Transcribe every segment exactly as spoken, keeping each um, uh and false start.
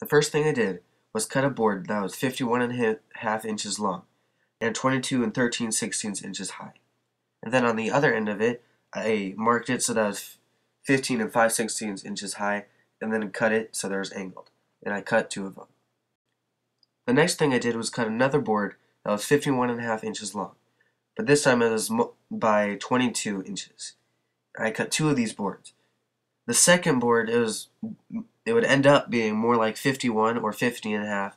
The first thing I did was cut a board that was fifty-one and a half inches long and twenty-two and thirteen sixteenths inches high. And then on the other end of it, I marked it so that it was fifteen and five sixteenths inches high, and then cut it so that it was angled. And I cut two of them. The next thing I did was cut another board that was fifty-one and a half inches long, but this time it was by twenty-two inches. I cut two of these boards. The second board, it was it would end up being more like fifty-one or fifty and a half,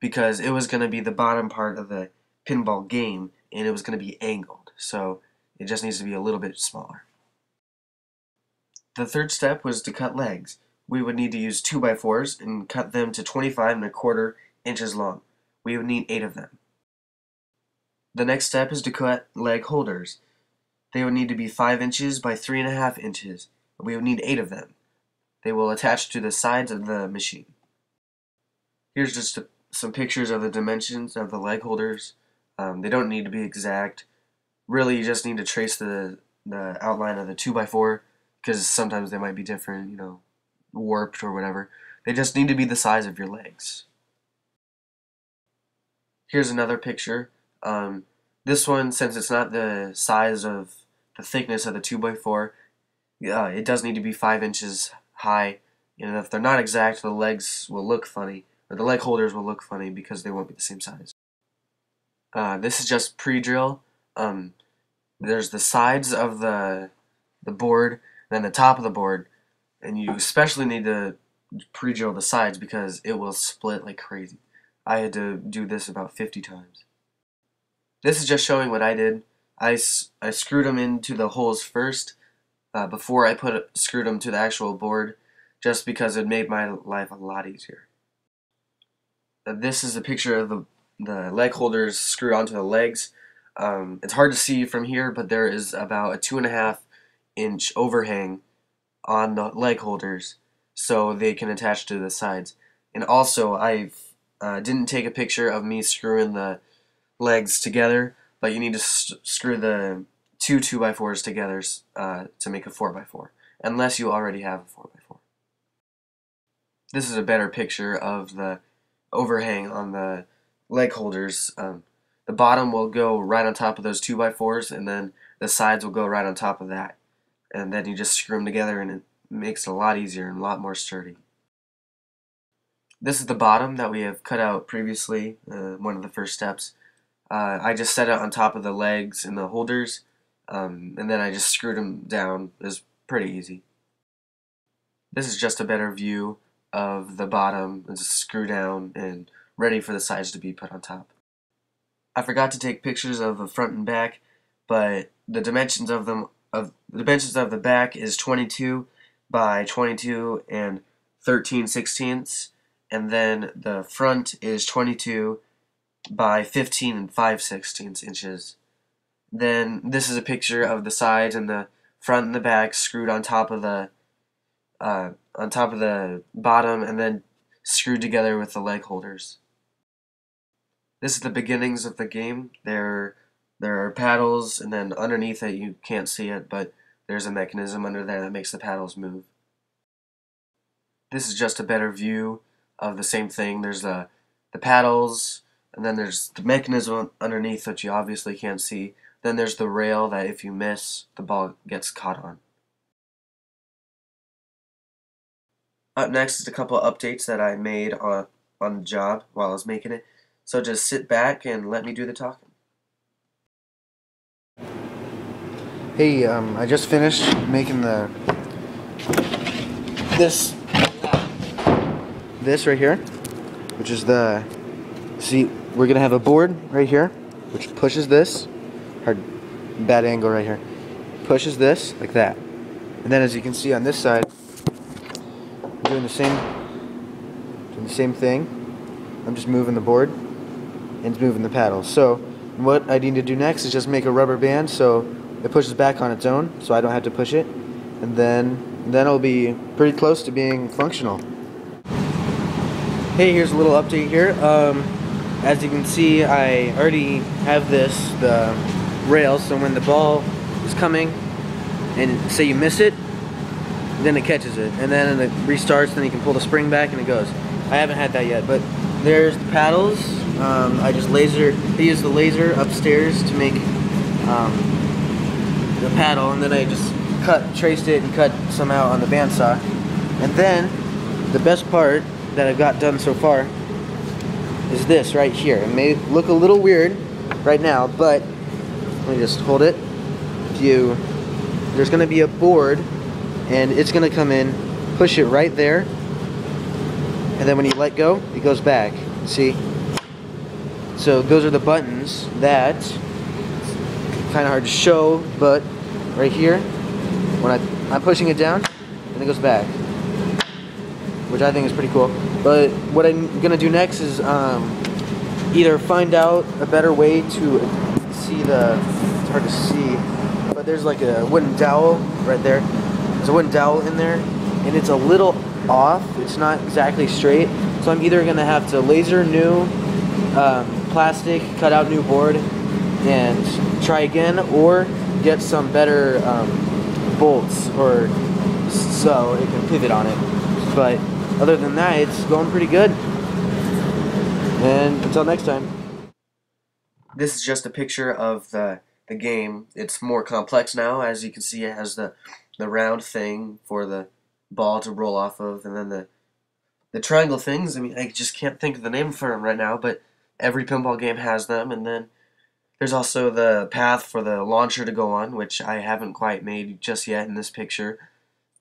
because it was going to be the bottom part of the pinball game, and it was going to be angled, so it just needs to be a little bit smaller. The third step was to cut legs. We would need to use two by fours and cut them to twenty-five and a quarter inches long. We would need eight of them. The next step is to cut leg holders. They would need to be five inches by three and a half inches. We would need eight of them. They will attach to the sides of the machine. Here's just a, some pictures of the dimensions of the leg holders. Um, they don't need to be exact. Really, you just need to trace the, the outline of the two by four, because sometimes they might be different, you know, warped or whatever. They just need to be the size of your legs. Here's another picture. Um, this one, since it's not the size of the thickness of the two by four, uh, it does need to be five inches high, and if they're not exact, the legs will look funny, or the leg holders will look funny, because they won't be the same size. Uh, this is just pre-drill. Um, there's the sides of the, the board, then the top of the board, and you especially need to pre-drill the sides because it will split like crazy. I had to do this about fifty times. This is just showing what I did. I, I screwed them into the holes first uh, before I put screwed them to the actual board, just because it made my life a lot easier. Uh, this is a picture of the, the leg holders screwed onto the legs. Um, it's hard to see from here, but there is about a two and a half inch overhang on the leg holders so they can attach to the sides. And also, I uh, didn't take a picture of me screwing the legs together, but you need to st screw the two 2x4s together uh, to make a four by four, unless you already have a four by four. This is a better picture of the overhang on the leg holders. Um, the bottom will go right on top of those two by fours, and then the sides will go right on top of that. And then you just screw them together, and it makes it a lot easier and a lot more sturdy. This is the bottom that we have cut out previously, uh, one of the first steps. Uh, I just set it on top of the legs and the holders, um, and then I just screwed them down. It was pretty easy. This is just a better view of the bottom. It's screwed down and ready for the sides to be put on top. I forgot to take pictures of the front and back, but the dimensions of them of the dimensions of the back is twenty-two by twenty-two and thirteen sixteenths, and then the front is twenty-two by fifteen and five sixteenths inches. Then this is a picture of the sides and the front and the back screwed on top of the uh, on top of the bottom, and then screwed together with the leg holders. This is the beginnings of the game. There, there are paddles, and then underneath it you can't see it, but there's a mechanism under there that makes the paddles move. This is just a better view of the same thing. There's the, the paddles, and then there's the mechanism underneath that you obviously can't see. Then there's the rail that if you miss, the ball gets caught on. Up next is a couple of updates that I made on, on the job while I was making it. So just sit back and let me do the talking. Hey, um, I just finished making the this this right here, which is the see, we're going to have a board right here, which pushes this, hard, bad angle right here, pushes this, like that. And then as you can see on this side, I'm doing the same, doing the same thing. I'm just moving the board, and it's moving the paddle. So what I need to do next is just make a rubber band so it pushes back on its own, so I don't have to push it. And then, and then it'll be pretty close to being functional. Hey, here's a little update here. Um, As you can see, I already have this, the rail, so when the ball is coming and say you miss it, then it catches it, and then it restarts, then you can pull the spring back and it goes. I haven't had that yet, but there's the paddles. Um, I just laser, I use the laser upstairs to make um, the paddle, and then I just cut, traced it and cut some out on the bandsaw. And then the best part that I've got done so far is this right here. It may look a little weird right now, but let me just hold it. If you, there's gonna be a board and it's gonna come in, push it right there, and then when you let go, it goes back, see? So those are the buttons that, kind of hard to show, but right here, when I, I'm pushing it down, and it goes back, which I think is pretty cool. But what I'm gonna do next is um, either find out a better way to see the, it's hard to see, but there's like a wooden dowel right there. There's a wooden dowel in there, and it's a little off. It's not exactly straight, so I'm either gonna have to laser new um, plastic, cut out new board, and try again, or get some better um, bolts, or so it can pivot on it. But other than that, it's going pretty good. And until next time. This is just a picture of the the game. It's more complex now, as you can see. It has the the round thing for the ball to roll off of, and then the the triangle things. I mean, I just can't think of the name for them right now, but every pinball game has them. And then there's also the path for the launcher to go on, which I haven't quite made just yet in this picture.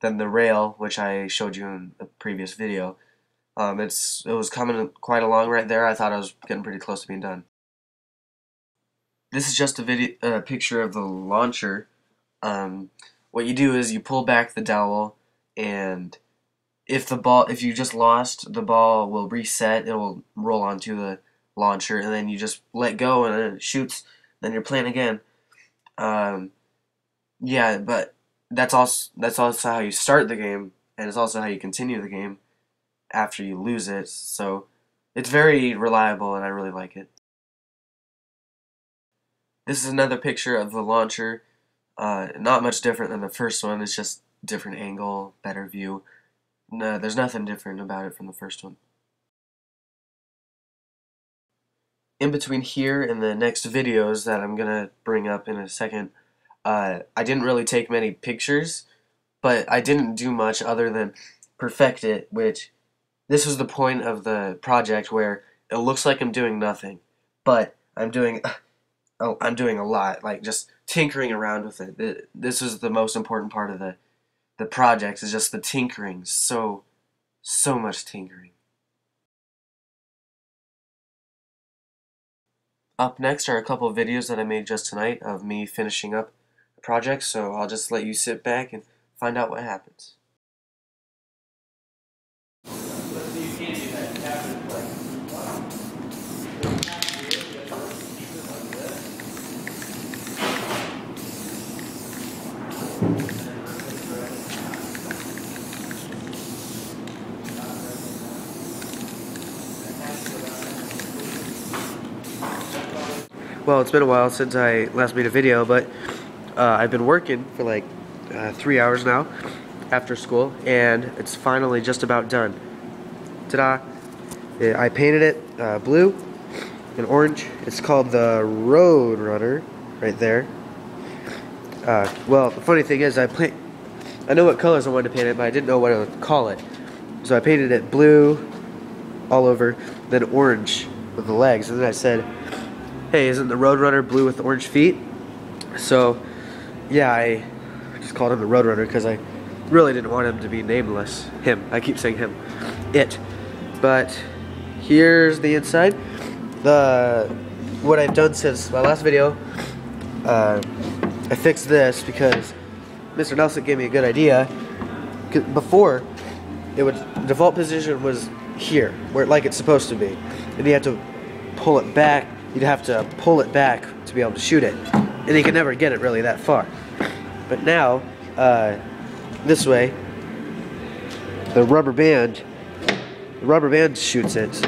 Then the rail, which I showed you in a previous video. Um, it's it was coming quite along right there. I thought I was getting pretty close to being done. This is just a video uh, picture of the launcher. Um, what you do is you pull back the dowel, and if the ball, if you just lost, the ball will reset. It will roll onto the launcher, and then you just let go, and it shoots. Then you're playing again. Um, yeah, but that's also that's also how you start the game, and it's also how you continue the game after you lose it. So it's very reliable, and I really like it. This is another picture of the launcher. Uh, not much different than the first one. It's just different angle, better view. No, there's nothing different about it from the first one. In between here and the next videos that I'm gonna bring up in a second, uh, I didn't really take many pictures, but I didn't do much other than perfect it, which this was the point of the project where it looks like I'm doing nothing, but I'm doing oh, I'm doing a lot, like just tinkering around with it. This is the most important part of the the project, is just the tinkering. So, so much tinkering. Up next are a couple of videos that I made just tonight of me finishing up the project, so I'll just let you sit back and find out what happens. Well, it's been a while since I last made a video, but uh, I've been working for like uh, three hours now after school, and it's finally just about done. Ta-da! I painted it uh, blue and orange. It's called the Road Runner, right there. Uh, well, the funny thing is, I play I know what colors I wanted to paint it, but I didn't know what I would call it. So I painted it blue all over, then orange with the legs, and then I said, hey, isn't the Roadrunner blue with orange feet? So, yeah, I just called him the Roadrunner because I really didn't want him to be nameless. Him. I keep saying him. It. But here's the inside. The what I've done since my last video, uh, I fixed this because Mister Nelson gave me a good idea. Before, it would default position was here, where like it's supposed to be, and you have to pull it back. You'd have to pull it back to be able to shoot it, and you could never get it really that far. But now, uh, this way, the rubber band, the rubber band shoots it.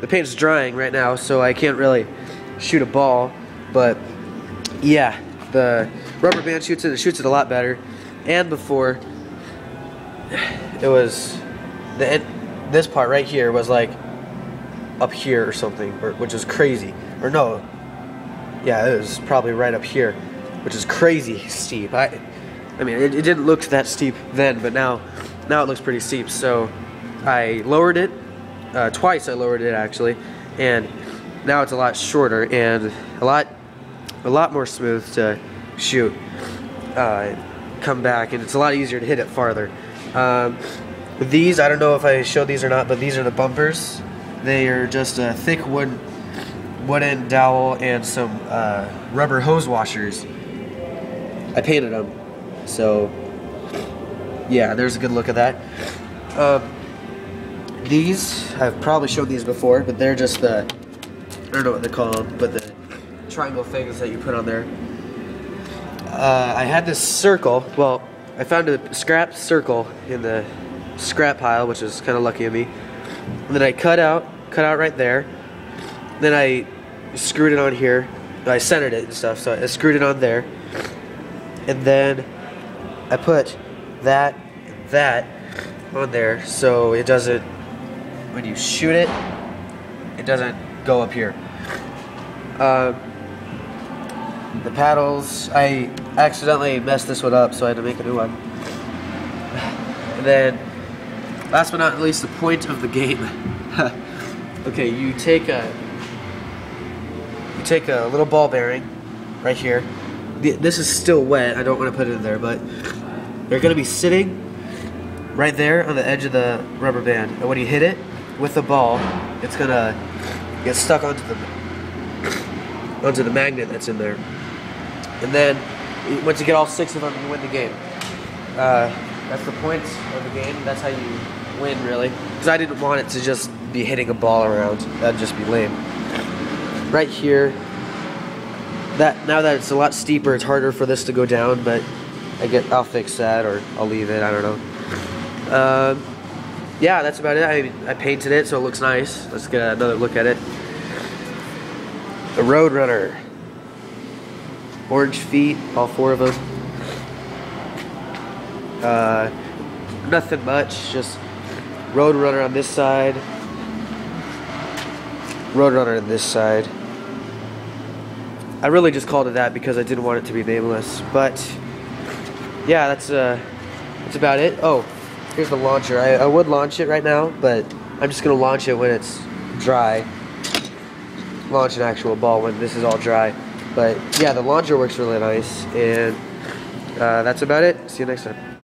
The paint's drying right now, so I can't really shoot a ball. But yeah, the rubber band shoots it. It shoots it a lot better. And before, it was the this part right here was like up here or something, or, which is crazy. Or no, yeah, it was probably right up here, which is crazy steep. I, I mean, it, it didn't look that steep then, but now, now it looks pretty steep. So I lowered it uh, twice. I lowered it actually, and now it's a lot shorter and a lot, a lot more smooth to shoot. Uh, come back, and it's a lot easier to hit it farther. Um, these, I don't know if I showed these or not, but these are the bumpers. They are just a thick wood, wooden dowel and some uh, rubber hose washers. I painted them, so yeah, there's a good look at that. Uh, these, I've probably showed these before, but they're just the, I don't know what they're called, but the triangle things that you put on there. Uh, I had this circle, well, I found a scrap circle in the scrap pile, which is kind of lucky of me. And then I cut out, cut out right there. Then I screwed it on here. I centered it and stuff, so I screwed it on there. And then I put that, that on there, so it doesn't, when you shoot it, it doesn't go up here. Uh, the paddles, I accidentally messed this one up, so I had to make a new one. And then, last but not least, the point of the game. Okay, you take a you take a little ball bearing right here. This is still wet. I don't want to put it in there, but they're going to be sitting right there on the edge of the rubber band. And when you hit it with the ball, it's going to get stuck onto the onto the magnet that's in there. And then, once you get all six of them, you win the game. Uh, that's the point of the game. That's how you win, really. Because I didn't want it to just be hitting a ball around. That'd just be lame. Right here, that now that it's a lot steeper, it's harder for this to go down, but I get, I'll fix that, or I'll leave it, I don't know. Um, yeah, that's about it. I, I painted it, so it looks nice. Let's get another look at it. The Roadrunner. Orange feet, all four of them. Uh, nothing much, just Roadrunner on this side, Roadrunner on this side. I really just called it that because I didn't want it to be nameless, but yeah, that's uh, that's about it. Oh, here's the launcher. I, I would launch it right now, but I'm just gonna launch it when it's dry. Launch an actual ball when this is all dry. But yeah, the launcher works really nice, and uh, that's about it. See you next time.